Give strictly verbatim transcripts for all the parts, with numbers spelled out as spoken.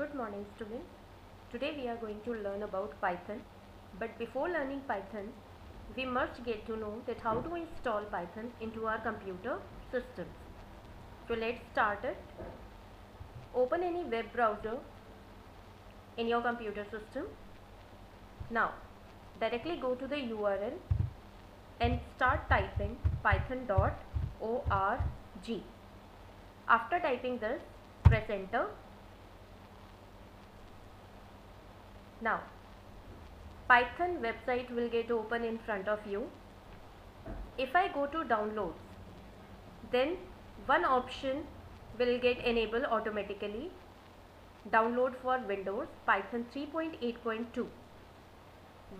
Good morning students. Today we are going to learn about Python. But before learning Python, we must get to know that how to install Python into our computer systems. So let's start it. Open any web browser in your computer system. Now directly go to the U R L and start typing python dot org. After typing this, press enter. Now, Python website will get open in front of you. If I go to downloads, then one option will get enabled automatically. Download for Windows Python three point eight point two.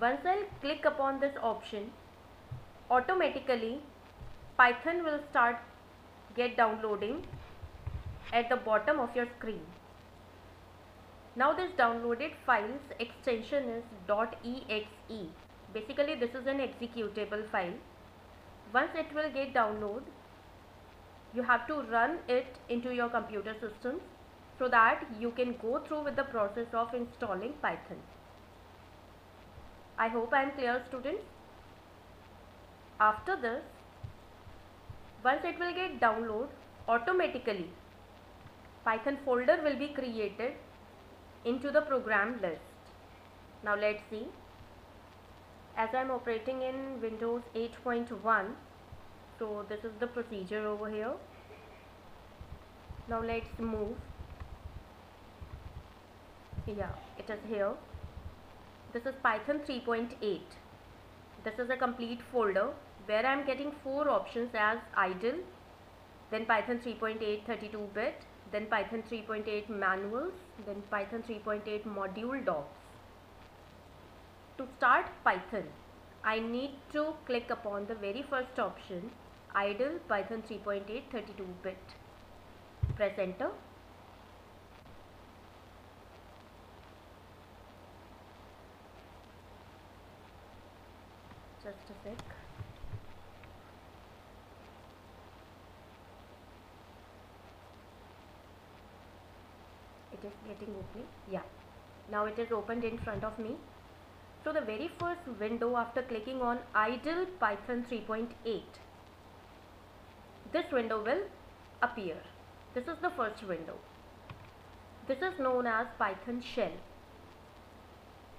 Once I click upon this option, automatically Python will start get downloading at the bottom of your screen. Now this downloaded file's extension is .exe. Basically this is an executable file. Once it will get download, you have to run it into your computer system so that you can go through with the process of installing Python. I hope I am clear, students. After this, once it will get download, automatically Python folder will be created into the program list. Now let's see. As I am operating in Windows eight point one, so this is the procedure over here. Now let's move. Yeah, it is here. This is Python three point eight. This is a complete folder where I am getting four options as idle, then Python three point eight thirty-two bit, then Python three point eight manuals, then Python three point eight module docs. To start Python, I need to click upon the very first option, idle Python three point eight thirty-two bit. Press enter. Just a sec. Is getting open. Yeah, now it is opened in front of me. So the very first window after clicking on idle Python three point eight, this window will appear. This is the first window. This is known as Python shell.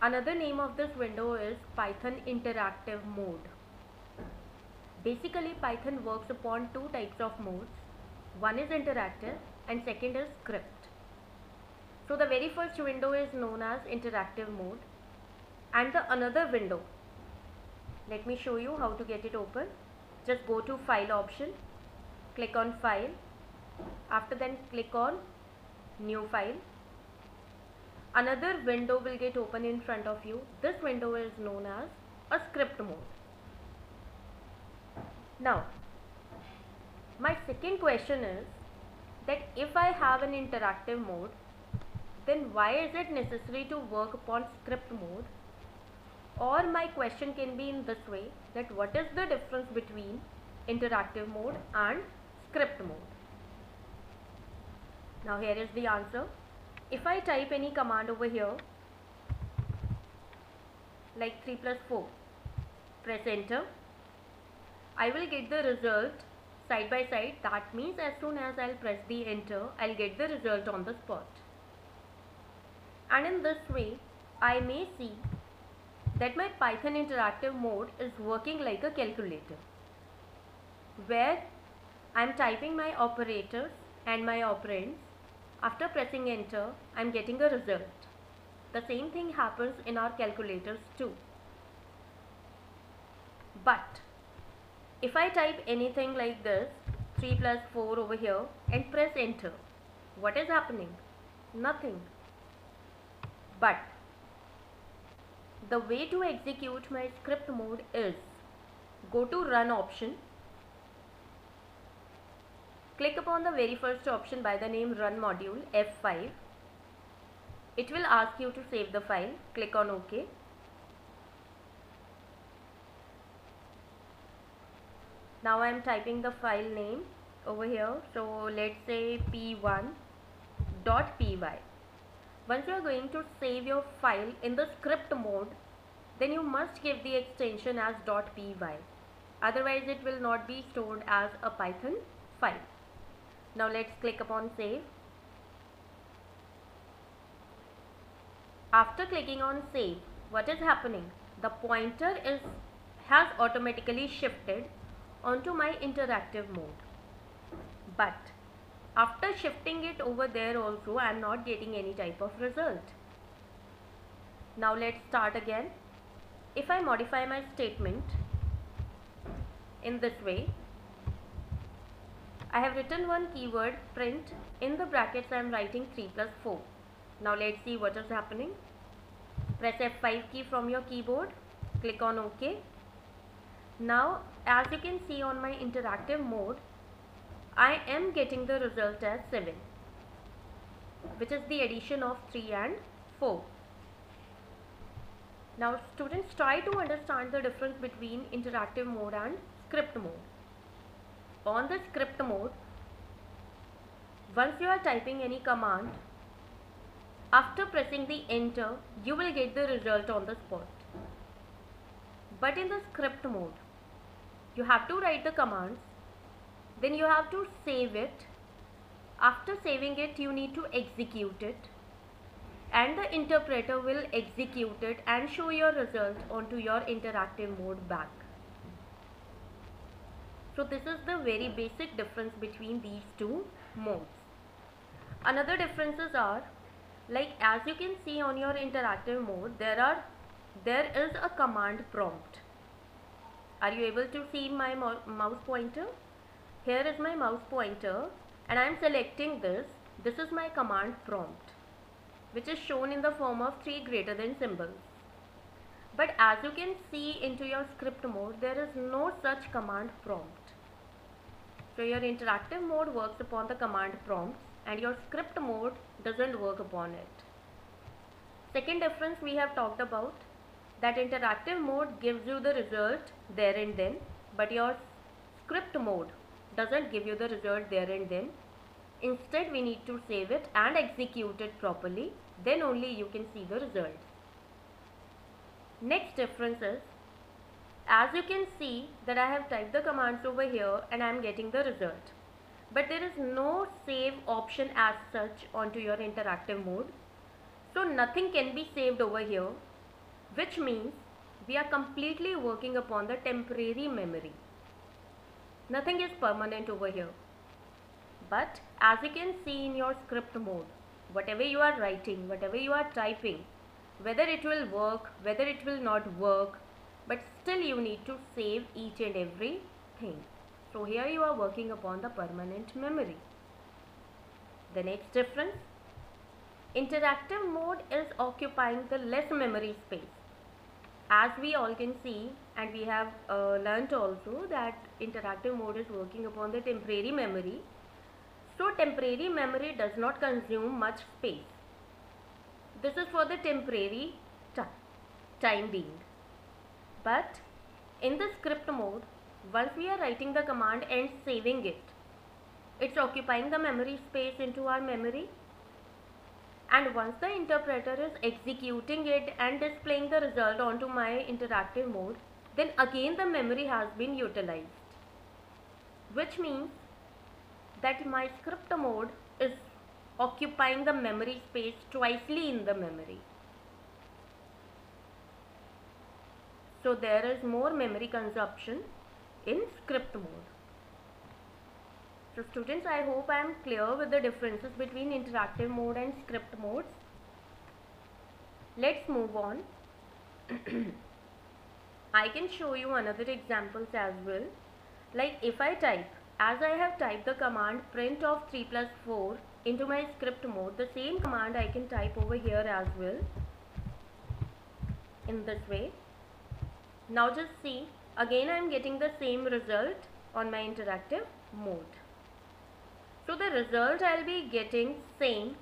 Another name of this window is Python interactive mode. Basically Python works upon two types of modes. One is interactive and second is script. So the very first window is known as interactive mode, and the another window, let me show you how to get it open. Just go to file option, click on file, after then click on new file. Another window will get open in front of you. This window is known as a script mode. Now my second question is that if I have an interactive mode, then why is it necessary to work upon script mode? Or my question can be in this way, that what is the difference between interactive mode and script mode? Now here is the answer. If I type any command over here, like three plus four, press enter, I will get the result side by side. That means as soon as I'll press the enter, I'll get the result on the spot. And in this way, I may see that my Python interactive mode is working like a calculator, where I am typing my operators and my operands. After pressing enter, I am getting a result. The same thing happens in our calculators too. But if I type anything like this, three plus four over here, and press enter, what is happening? Nothing. But the way to execute my script mode is, go to run option, click upon the very first option by the name run module, F five. It will ask you to save the file. Click on OK. Now I am typing the file name over here. So let's say p one dot p y. Once you are going to save your file in the script mode, then you must give the extension as .py. Otherwise, it will not be stored as a Python file. Now let's click upon save. After clicking on save, what is happening? The pointer is has automatically shifted onto my interactive mode. But after shifting it over there also, I am not getting any type of result. Now let's start again. If I modify my statement in this way, I have written one keyword print, in the brackets I am writing three plus four. Now let's see what is happening. Press F five key from your keyboard, click on OK. Now as you can see on my interactive mode, I am getting the result as seven, which is the addition of three and four. Now students, try to understand the difference between interactive mode and script mode. On the script mode, once you are typing any command, after pressing the enter, you will get the result on the spot. But in the script mode, you have to write the commands, then you have to save it. After saving it, you need to execute it, and the interpreter will execute it and show your result onto your interactive mode back. So this is the very basic difference between these two modes. Another differences are, like as you can see on your interactive mode, there are there is a command prompt. Are you able to see my mouse pointer? Here is my mouse pointer, and I am selecting this. This is my command prompt, which is shown in the form of three greater than symbols. But as you can see into your script mode, there is no such command prompt. So your interactive mode works upon the command prompts, and your script mode doesn't work upon it. Second difference we have talked about, that interactive mode gives you the result there and then, but your script mode doesn't give you the result there and then. Instead, we need to save it and execute it properly, then only you can see the result. Next difference is, as you can see that I have typed the commands over here and I am getting the result. But there is no save option as such onto your interactive mode. So nothing can be saved over here, which means we are completely working upon the temporary memory. Nothing is permanent over here. But as you can see in your script mode, whatever you are writing, whatever you are typing, whether it will work, whether it will not work, but still you need to save each and every thing. So here you are working upon the permanent memory. The next difference, interactive mode is occupying the less memory space. As we all can see, and we have uh, learnt also, that interactive mode is working upon the temporary memory. So temporary memory does not consume much space. This is for the temporary time being. But in the script mode, once we are writing the command and saving it, it's occupying the memory space into our memory. And once the interpreter is executing it and displaying the result onto my interactive mode, then again the memory has been utilized. Which means that my script mode is occupying the memory space twicely in the memory. So there is more memory consumption in script mode. So students, I hope I am clear with the differences between interactive mode and script modes. Let's move on. I can show you another examples as well. Like if I type, as I have typed the command print of three plus four into my script mode, the same command I can type over here as well, in this way. Now just see, again I am getting the same result on my interactive mode. So the result I will be getting same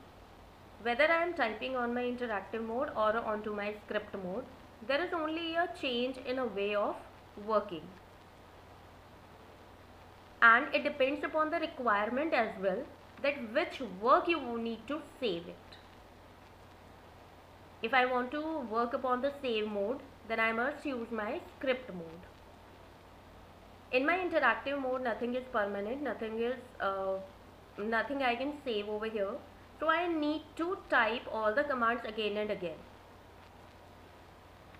whether I am typing on my interactive mode or onto my script mode. There is only a change in a way of working, and it depends upon the requirement as well, that which work you need to save it. If I want to work upon the save mode, then I must use my script mode. In my interactive mode, nothing is permanent, nothing is uh, nothing I can save over here. So I need to type all the commands again and again.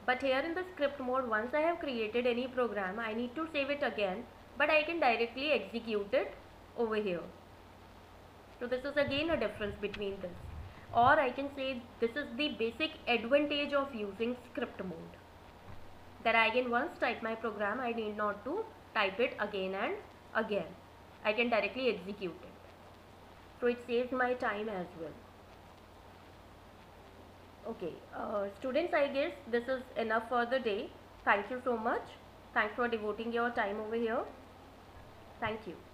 But here in the script mode, once I have created any program, I need to save it again, but I can directly execute it over here. So this is again a difference between this. Or I can say this is the basic advantage of using script mode, that I can once type my program, I need not to type it again and again. I can directly execute it. So it saves my time as well. Okay, uh, students, I guess this is enough for the day. Thank you so much. Thanks for devoting your time over here. Thank you.